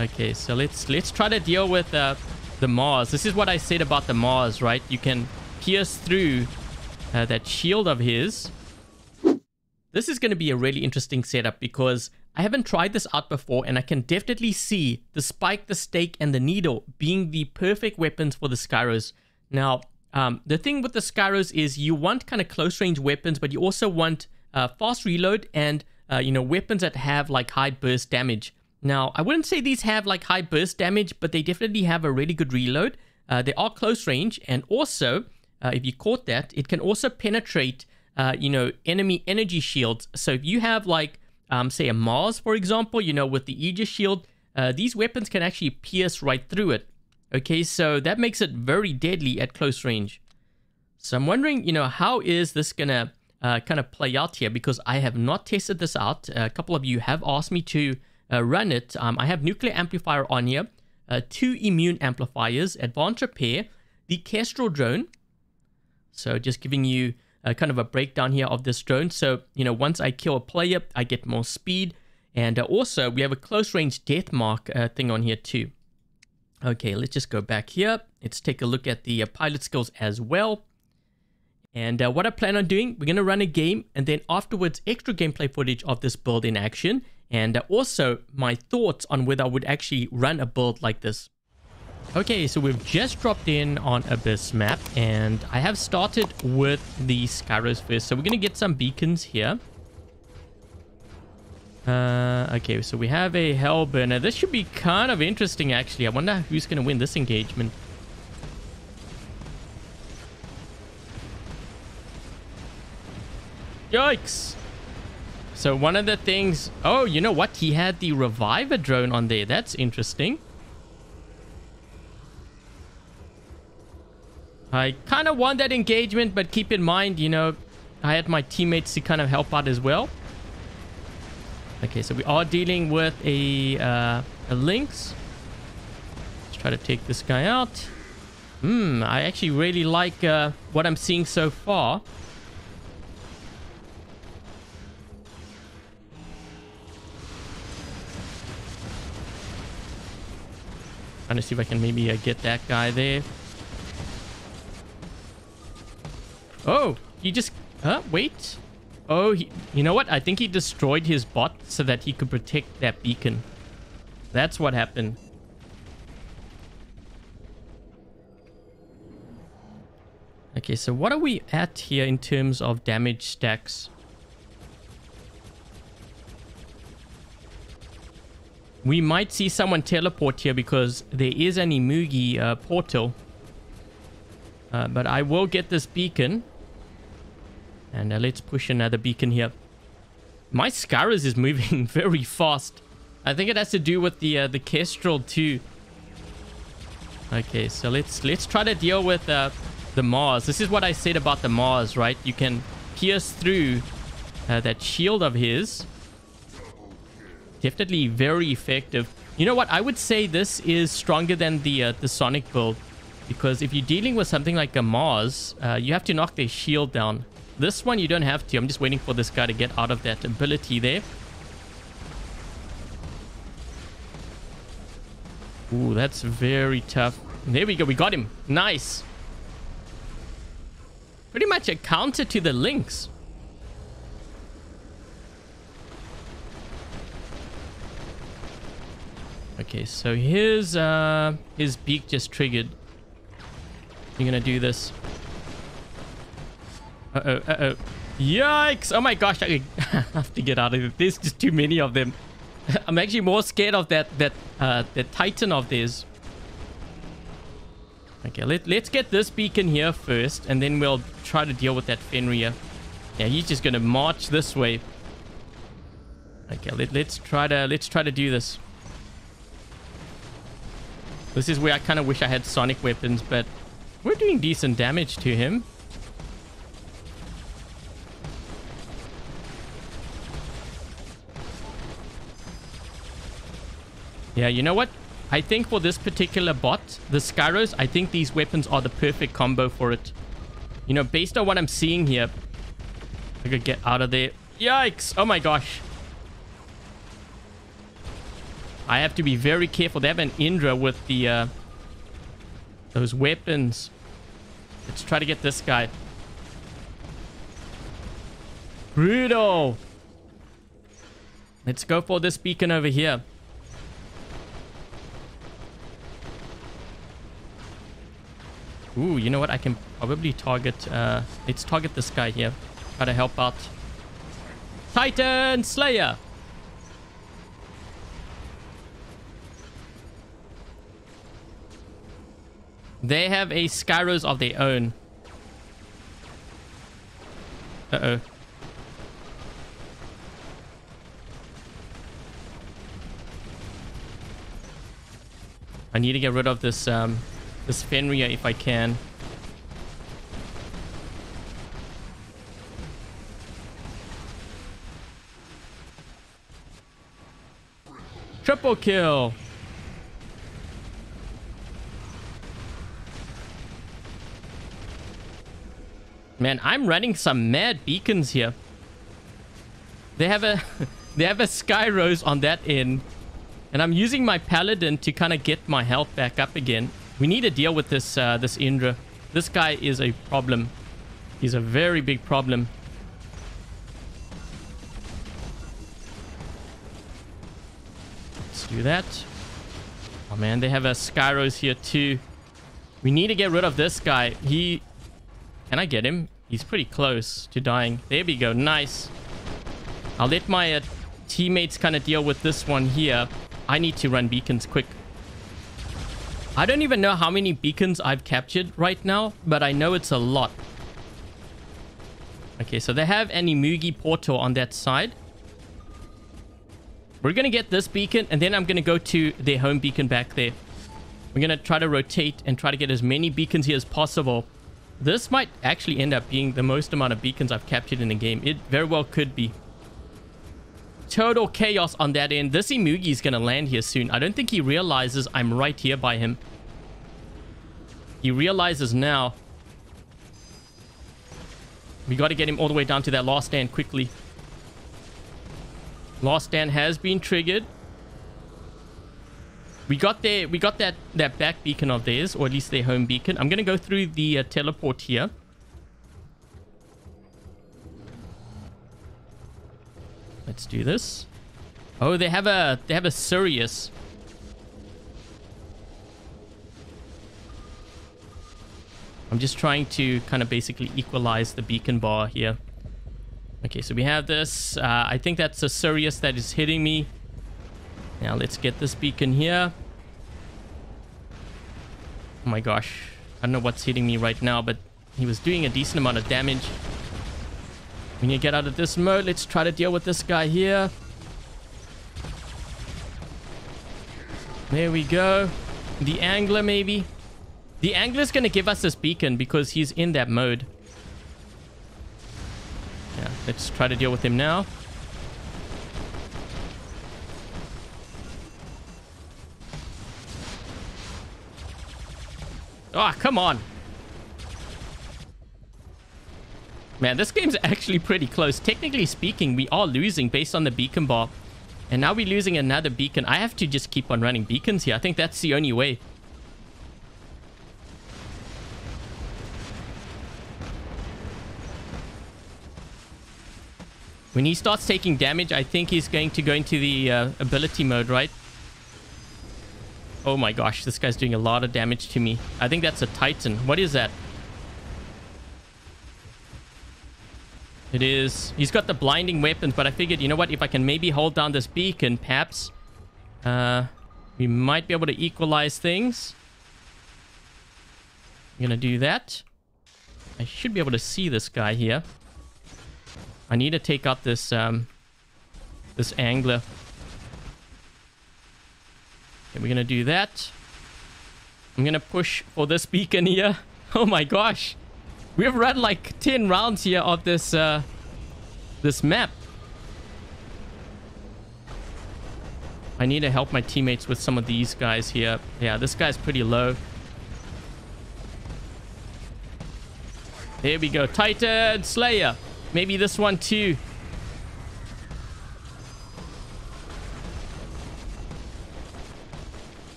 Okay, so let's try to deal with the Mars. This is what I said about the Mars, right? You can pierce through that shield of his. This is going to be a really interesting setup because I haven't tried this out before, and I can definitely see the Spike, the Stake, and the Needle being the perfect weapons for the Skyros. Now, the thing with the Skyros is you want kind of close-range weapons, but you also want fast reload and, you know, weapons that have, like, high burst damage. Now, I wouldn't say these have, like, high burst damage, but they definitely have a really good reload. They are close-range, and also, if you caught that, it can also penetrate... you know, enemy energy shields. So if you have like, say a Mars, for example, you know, with the Aegis shield, these weapons can actually pierce right through it. Okay, so that makes it very deadly at close range. So I'm wondering, you know, how is this gonna kind of play out here? Because I have not tested this out. A couple of you have asked me to run it. I have Nuclear Amplifier on here, 2 Immune Amplifiers, Advanced Repair, the Kestrel Drone. So just giving you... kind of a breakdown here of this drone. So, you know, once I kill a player, I get more speed. And also, we have a close-range death mark thing on here too. Okay, let's just go back here. Let's take a look at the pilot skills as well. And what I plan on doing, we're going to run a game. And then afterwards, extra gameplay footage of this build in action. And also, my thoughts on whether I would actually run a build like this. Okay, so we've just dropped in on Abyss map, and I have started with the Skyros first. So we're going to get some beacons here. Okay, so we have a Hellburner. This should be kind of interesting, actually. I wonder who's going to win this engagement. Yikes! So one of the things... Oh, you know what? He had the Reviver drone on there. That's interesting. I kind of won that engagement, but keep in mind, you know, I had my teammates to kind of help out as well. Okay, so we are dealing with a Lynx. Let's try to take this guy out. I actually really like what I'm seeing so far. Trying to see if I can maybe get that guy there. Oh, he just... wait. Oh, you know what? I think he destroyed his bot so that he could protect that beacon. That's what happened. Okay, so what are we at here in terms of damage stacks? We might see someone teleport here because there is an Imugi portal. But I will get this beacon. And let's push another beacon here. My Skyros is moving very fast. I think it has to do with the Kestrel too. Okay, so let's try to deal with the Mars. This is what I said about the Mars, right? You can pierce through that shield of his. Definitely very effective. You know what? I would say this is stronger than the Sonic build. Because if you're dealing with something like a Mars, you have to knock their shield down. This one, you don't have to. I'm just waiting for this guy to get out of that ability there. Ooh, that's very tough. There we go. We got him. Nice. Pretty much a counter to the Lynx. Okay, so his beak just triggered. You're gonna do this. Uh-oh. Yikes. Oh my gosh. I have to get out of it. There's just too many of them. I'm actually more scared of that Titan of theirs. Okay, let's get this beacon here first, and then we'll try to deal with that Fenrir. Yeah, he's just gonna march this way. Okay, let's try to do this. This is where I kind of wish I had sonic weapons, but we're doing decent damage to him. Yeah, you know what? I think for this particular bot, the Skyros, I think these weapons are the perfect combo for it. You know, based on what I'm seeing here. I could get out of there. Yikes! Oh my gosh. I have to be very careful. They have an Indra with the those weapons. Let's try to get this guy. Brutal. Let's go for this beacon over here. Ooh, you know what? I can probably target... let's target this guy here. Try to help out. Titan Slayer! They have a Skyros of their own. Uh-oh. I need to get rid of this this Fenrir if I can. Triple kill. Man, I'm running some mad beacons here. They have a they have a Skyros on that end. And I'm using my Paladin to kind of get my health back up again. We need to deal with this this Indra. This guy is a problem. He's a very big problem. Let's do that. Oh man, they have a Skyros here too. We need to get rid of this guy. He... Can I get him? He's pretty close to dying. There we go. Nice. I'll let my teammates kind of deal with this one here. I need to run beacons quick. I don't even know how many beacons I've captured right now, but I know it's a lot. Okay, so they have an Imugi portal on that side. We're going to get this beacon, and then I'm going to go to their home beacon back there. We're going to try to rotate and try to get as many beacons here as possible. This might actually end up being the most amount of beacons I've captured in the game. It very well could be. Total chaos on that end. This Imugi is going to land here soon. I don't think he realizes I'm right here by him. He realizes now. We got to get him all the way down to that last stand quickly. Last stand has been triggered. We got there. We got that back beacon of theirs, or at least their home beacon. I'm going to go through the teleport here. Let's do this. Oh, they have a Sirius. I'm just trying to kind of basically equalize the beacon bar here. Okay, so we have this. I think that's a Sirius that is hitting me. Now let's get this beacon here. Oh my gosh. I don't know what's hitting me right now, but he was doing a decent amount of damage. We need to get out of this mode. Let's try to deal with this guy here. There we go. The Angler, maybe. The Angler's going to give us this beacon because he's in that mode. Yeah, let's try to deal with him now. Ah, oh, come on. Man, this game's actually pretty close. Technically speaking, we are losing based on the beacon bar. And now we're losing another beacon. I have to just keep on running beacons here. I think that's the only way. When he starts taking damage, I think he's going to go into the ability mode, right? Oh my gosh, this guy's doing a lot of damage to me. I think that's a Titan. What is that? It is... He's got the blinding weapons, but I figured, you know what? If I can maybe hold down this beacon, perhaps... we might be able to equalize things. I'm gonna do that. I should be able to see this guy here. I need to take out this, this Angler. Okay, we're gonna do that. I'm gonna push for this beacon here. Oh my gosh! We've run like 10 rounds here of this this map. I need to help my teammates with some of these guys here. Yeah, this guy's pretty low. There we go. Titan Slayer. Maybe this one too.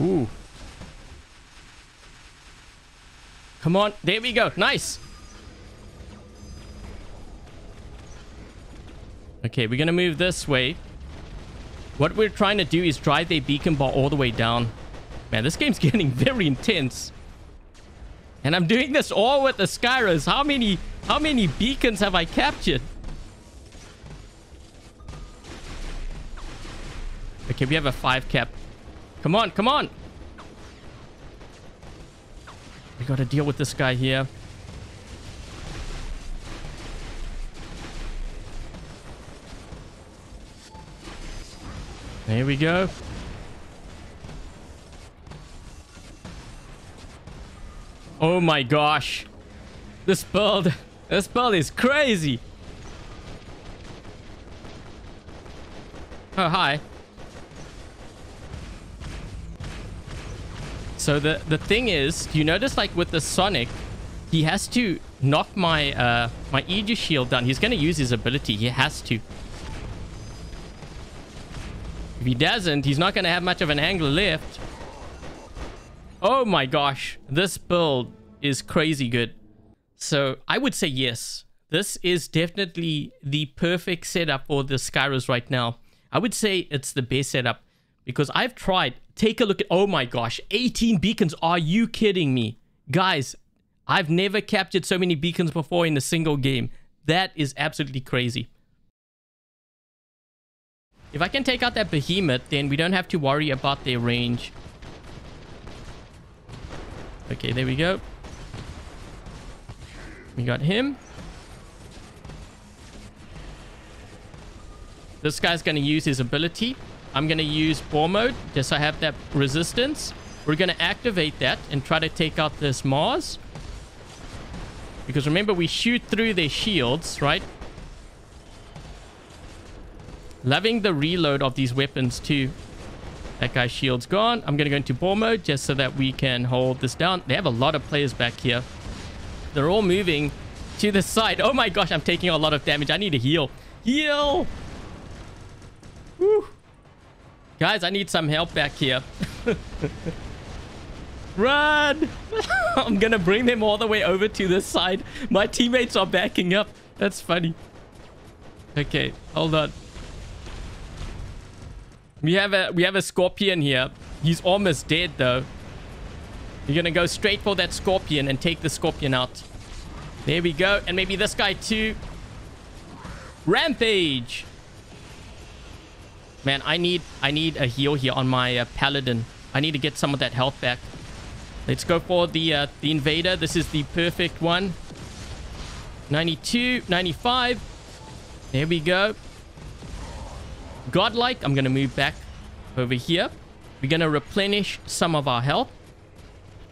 Ooh. Come on. There we go. Nice. Okay, we're going to move this way. What we're trying to do is drive their beacon bar all the way down. Man, this game's getting very intense. And I'm doing this all with the Skyros. How many beacons have I captured? Okay, we have a 5 cap. Come on, come on. We got to deal with this guy here. There we go. Oh my gosh. This build is crazy. Oh, hi. So the thing is, do you notice like with the Sonic, he has to knock my my Aegis shield down. He's going to use his ability. He has to. If he doesn't, he's not going to have much of an angle left. Oh my gosh. This build is crazy good. So I would say yes. This is definitely the perfect setup for the Skyros right now. I would say it's the best setup because I've tried. Take a look at... Oh my gosh. 18 beacons. Are you kidding me? Guys, I've never captured so many beacons before in a single game. That is absolutely crazy. If I can take out that Behemoth, then we don't have to worry about their range. Okay, there we go. We got him. This guy's going to use his ability. I'm going to use bore mode, just so I have that resistance. We're going to activate that and try to take out this Mars. Because remember, we shoot through their shields, right? Loving the reload of these weapons too. That guy's shield's gone. I'm going to go into ball mode just so that we can hold this down. They have a lot of players back here. They're all moving to the side. Oh my gosh, I'm taking a lot of damage. I need to heal. Heal! Woo! Guys, I need some help back here. Run! I'm going to bring them all the way over to this side. My teammates are backing up. That's funny. Okay, hold on. We have a Scorpion here. He's almost dead though. You're gonna go straight for that Scorpion and take the Scorpion out. There we go. And maybe this guy too. Rampage. Man, I need a heal here on my Paladin. I need to get some of that health back. Let's go for the Invader. This is the perfect one. 92, 95. There we go. Godlike, I'm going to move back over here. We're going to replenish some of our health.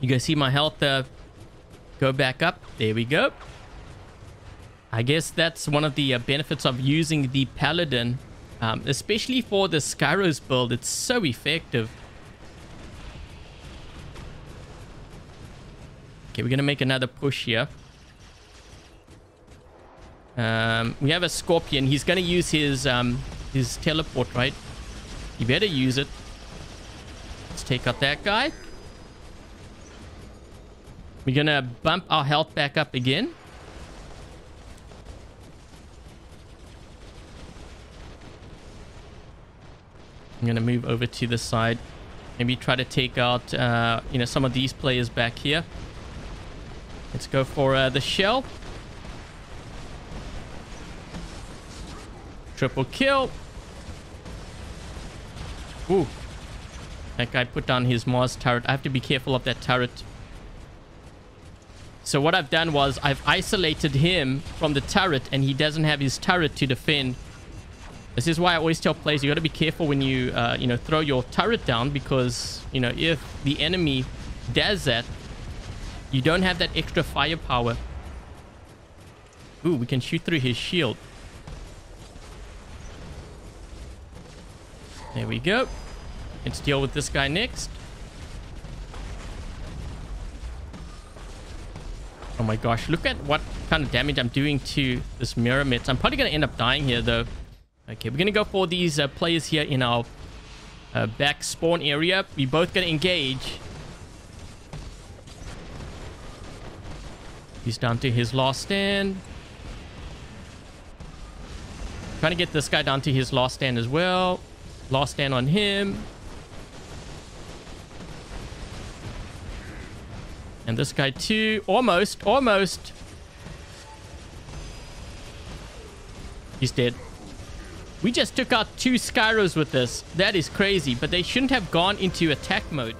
You guys see my health go back up. There we go. I guess that's one of the benefits of using the Paladin. Especially for the Skyros build. It's so effective. Okay, we're going to make another push here. We have a Scorpion. He's going to use his teleport, right? You better use it. Let's take out that guy. We're gonna bump our health back up again. I'm gonna move over to the side. Maybe try to take out, some of these players back here. Let's go for the shell. Triple kill. Ooh. That guy put down his Mars turret. I have to be careful of that turret. So what I've done was I've isolated him from the turret and he doesn't have his turret to defend. This is why I always tell players you got to be careful when you, throw your turret down because, if the enemy does that, you don't have that extra firepower. Ooh, we can shoot through his shield. There we go. Let's deal with this guy next. Oh my gosh, look at what kind of damage I'm doing to this Miramitz. I'm probably going to end up dying here though. Okay, we're going to go for these players here in our back spawn area. We both gonna engage. He's down to his last stand. Trying to get this guy down to his last stand as well. Last stand on him. And this guy too. Almost. Almost. He's dead. We just took out 2 Skyros with this. That is crazy. But they shouldn't have gone into attack mode.